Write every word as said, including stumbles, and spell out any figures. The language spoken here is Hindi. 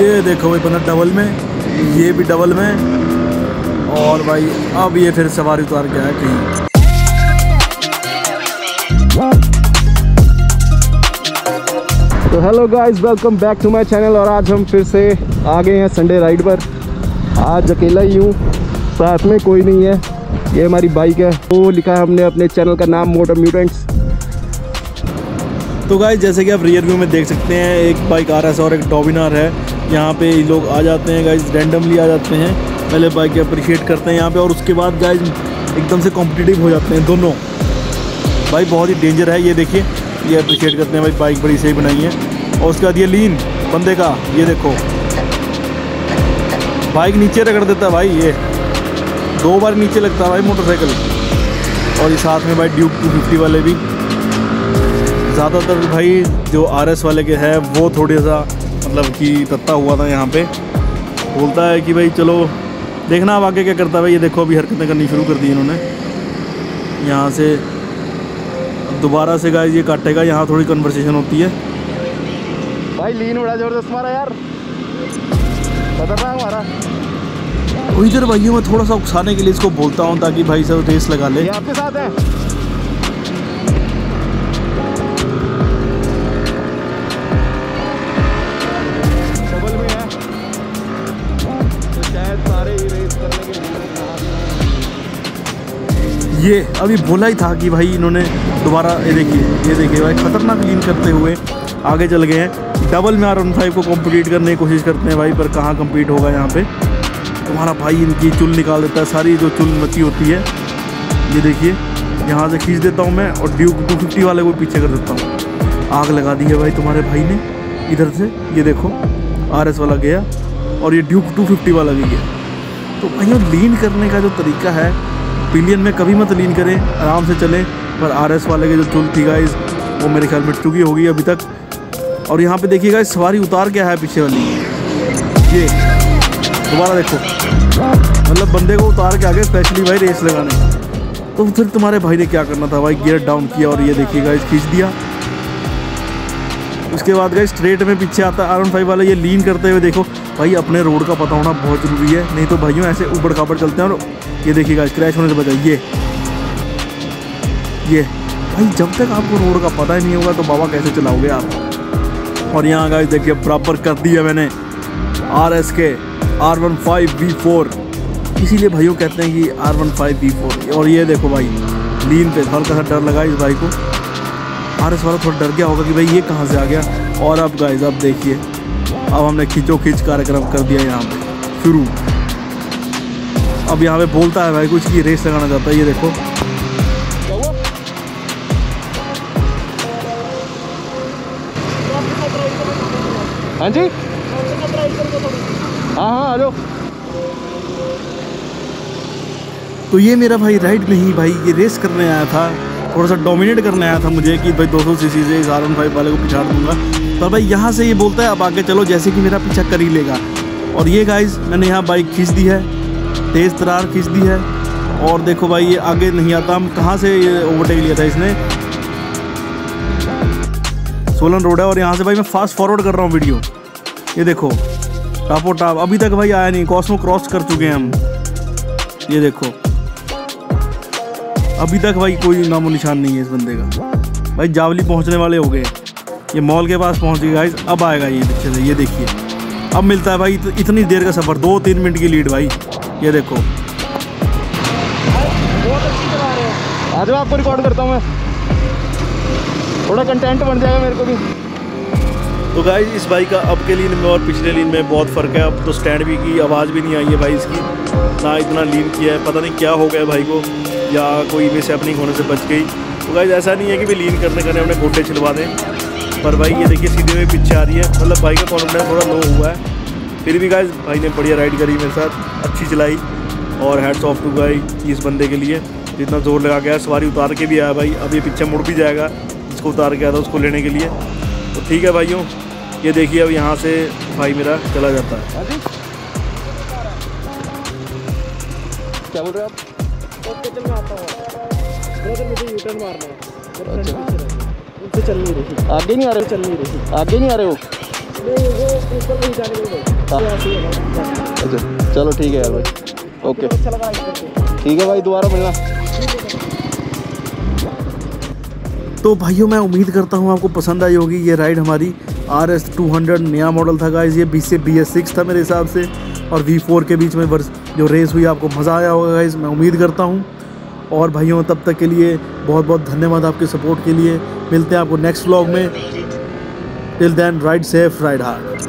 ये देखो ये बंदा डबल में, ये भी डबल में, और भाई अब ये फिर सवारी उतार के आया कहीं। तो hello guys, welcome back to my channel. और आज हम फिर से आ गए हैं संडे राइड पर। आज अकेला ही हूँ, साथ में कोई नहीं है। ये हमारी बाइक है। तो लिखा है हमने अपने चैनल का नाम मोटर म्यूटेंट्स। तो गाइस, जैसे कि आप रियर व्यू में देख सकते हैं, एक बाइक आर एस और एक डोमिनार है। यहाँ पे लोग आ जाते हैं गाइस, रैंडमली आ जाते हैं, पहले बाइक अप्रिशिएट करते हैं यहाँ पे, और उसके बाद गाइस एकदम से कॉम्पिटिटिव हो जाते हैं दोनों। भाई बहुत ही डेंजर है। ये देखिए, ये अप्रिशिएट करते हैं भाई, बाइक बड़ी सही बनाई है। और उसके बाद ये लीन बंदे का, ये देखो बाइक नीचे रगड़ देता है भाई। ये दो बार नीचे लगता है भाई मोटरसाइकिल। और ये साथ में भाई ड्यूक टू फिफ्टी वाले भी। ज़्यादातर भाई जो आरएस वाले के हैं वो थोड़े सा मतलब कि तत्ता हुआ था यहाँ पे। बोलता है कि भाई चलो देखना अब आगे क्या करता है भाई। ये देखो अभी हरकतें करनी शुरू कर दी इन्होंने। यहाँ से दोबारा से गाइस ये काटेगा। यहाँ थोड़ी कन्वर्सेशन होती है। भाई लीन बड़ा ज़बरदस्त मारा यार, खतरनाक मारा। इधर भाइयों में थोड़ा सा उकसाने के लिए इसको बोलता हूँ ताकि भाई सब रेस लगा ले। आपके साथ है डबल में है तो शायद सारे ही रेस करने के लिए। ये अभी बोला ही था कि भाई इन्होंने दोबारा, ये देखिए ये देखिए भाई खतरनाक लीन करते हुए आगे चल गए हैं। डबल में आर वन फाइव को कॉम्पीट करने की कोशिश करते हैं भाई, पर कहाँ कम्पीट होगा यहाँ पे। तुम्हारा भाई इनकी चुल निकाल देता है, सारी जो चुल मची होती है। ये देखिए यहाँ से खींच देता हूँ मैं, और ड्यूक टू फिफ्टी वाले को पीछे कर देता हूँ। आग लगा दी है भाई तुम्हारे भाई ने इधर से। ये देखो आरएस वाला गया और ये ड्यूक टू फिफ्टी वाला भी गया। तो भाई लीन करने का जो तरीका है, पिलियन में कभी मत लीन करें, आराम से चलें। पर आरएस वाले की जो चुल थी गाइस वो मेरे ख्याल में चुकी होगी अभी तक। और यहाँ पे देखिएगा सवारी उतार के है पीछे वाली। ये दोबारा देखो, मतलब बंदे को उतार के आगे स्पेशली भाई रेस लगाने। तो फिर तुम्हारे भाई ने क्या करना था भाई, गियर डाउन किया और ये देखिए गाइस खींच दिया। उसके बाद गाइस स्ट्रेट में पीछे आता है आर वन फाइव वाला। ये लीन करते हुए देखो भाई, अपने रोड का पता होना बहुत ज़रूरी है, नहीं तो भाइयों ऐसे ऊबड़ खाबड़ चलते हैं। और ये देखिए गाइस क्रैश होने से बचाइए। ये भाई जब तक आपको रोड का पता ही नहीं होगा तो बाबा कैसे चलाओगे आप। और यहाँ गाइस देखिए बराबर कर दिया मैंने आर एस के R one five V four. इसीलिए भाइयों कहते हैं कि R one five V four. और ये देखो भाई लीन पे हल्का सा डर लगा इस भाई को। आर एस वाला थोड़ा डर गया होगा कि भाई ये कहाँ से आ गया। और अब गाइस अब देखिए, अब हमने खींचो खींच कार्यक्रम कर दिया यहाँ पे शुरू। अब यहाँ पे बोलता है भाई कुछ की रेस लगाना चाहता है। ये देखो हाँ जी, हाँ हाँ हेलो। तो ये मेरा भाई राइड नहीं, भाई ये रेस करने आया था, थोड़ा सा डोमिनेट करने आया था मुझे कि भाई दो सौ सीसी से इस आर वन फाइव वाले को पिछाड़ दूंगा। पर भाई यहाँ से ये बोलता है अब आगे चलो, जैसे कि मेरा पीछा कर ही लेगा। और ये गाइस मैंने यहाँ बाइक खींच दी है, तेज़ तरार खींच दी है। और देखो भाई ये आगे नहीं आता, हम कहाँ से ओवरटेक लिया था इसने। सोलन रोड है और यहाँ से भाई मैं फास्ट फॉरवर्ड कर रहा हूँ वीडियो। ये देखो टापो टाप अभी तक भाई आया नहीं, कॉस्मो क्रॉस कर चुके हैं हम। ये देखो अभी तक भाई कोई नामो निशान नहीं है इस बंदे का। भाई जावली पहुँचने वाले हो गए, ये मॉल के पास पहुँच गए गाइस। अब आएगा ये पीछे से, ये देखिए अब मिलता है भाई। इतनी देर का सफ़र, दो तीन मिनट की लीड भाई। ये देखो आज आपको रिकॉर्ड करता हूँ मैं, थोड़ा कंटेंट बन जाएगा मेरे को भी। तो गाइस इस बाइक का अब के लीन में और पिछले लीन में बहुत फ़र्क है। अब तो स्टैंड भी की आवाज़ भी नहीं आई है भाई इसकी, ना इतना लीन किया है। पता नहीं क्या हो गया भाई को, या कोई मिस हैपनिंग होने से बच गई। तो गाइस ऐसा नहीं है कि भाई लीन करने करने अपने गोटे छिलवा दें। पर भाई ये देखिए सीधे में पीछे आ रही है, मतलब भाई का कॉन्फिडेंस थोड़ा लो हुआ है। फिर भी गाइस भाई ने बढ़िया राइड करी मेरे साथ, अच्छी चलाई। और हैट्स ऑफ टू भाई इस बंदे के लिए, जितना जोर लगा गया। सवारी उतार के भी आया भाई, अब ये पीछे मुड़ भी जाएगा, इसको उतार के आया था उसको लेने के लिए। तो ठीक है भाइयों, ये देखिए अब यहाँ से भाई मेरा चला जाता है। क्या बोल रहे आप? आगे नहीं आ रहे, आगे नहीं आ रहे हो। अच्छा चलो ठीक है यार भाई, ओके ठीक है भाई, दोबारा मिलना। तो भाइयों मैं उम्मीद करता हूँ आपको पसंद आई होगी ये राइड हमारी। आर एस टू हंड्रेड नया मॉडल था गाइस, ये बी से बी एस सिक्स था मेरे हिसाब से, और वी फोर के बीच में जो रेस हुई आपको मज़ा आया होगा गाइस, मैं उम्मीद करता हूँ। और भाइयों तब तक के लिए बहुत बहुत धन्यवाद आपके सपोर्ट के लिए, मिलते हैं आपको नेक्स्ट व्लॉग में। Till then ride safe, ride hard.